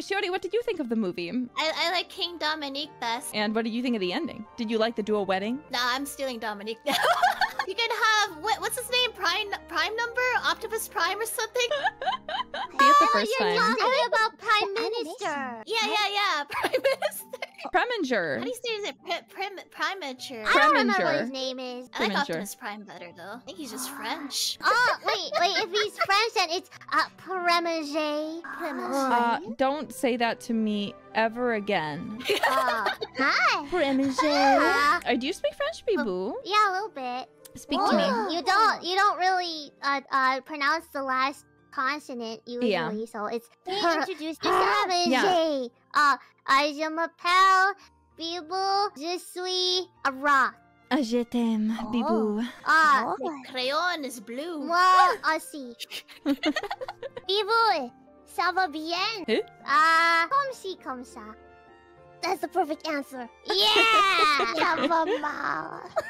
right, Shiori, what did you think of the movie? I like King Dominique best. And what did you think of the ending? Did you like the dual wedding? Nah, I'm stealing Dominique now. You could have, what's his name? Prime number? Optimus Prime or something? You're talking about Prime Minister. Yeah. Prime Minister. Preminger. How do you say it? Preminger. I don't remember what his name is. I like Optimus Prime better, though. I think he's just French. Oh, wait. If he's French, then it's Preminger. Don't say that to me ever again. Hi. Preminger. Do you speak French, Bibou? Yeah, a little bit. Speak to me. You don't really pronounce the last consonant usually, so it's. Can you introduce yourself? Yeah. Je m'appelle Bibou. Je suis a rock. Je t'aime, Bibou. The crayon is blue. Moi aussi. Bibou, ça va bien? Huh? Comme si, comme ça. That's the perfect answer. Yeah! Ça va mal.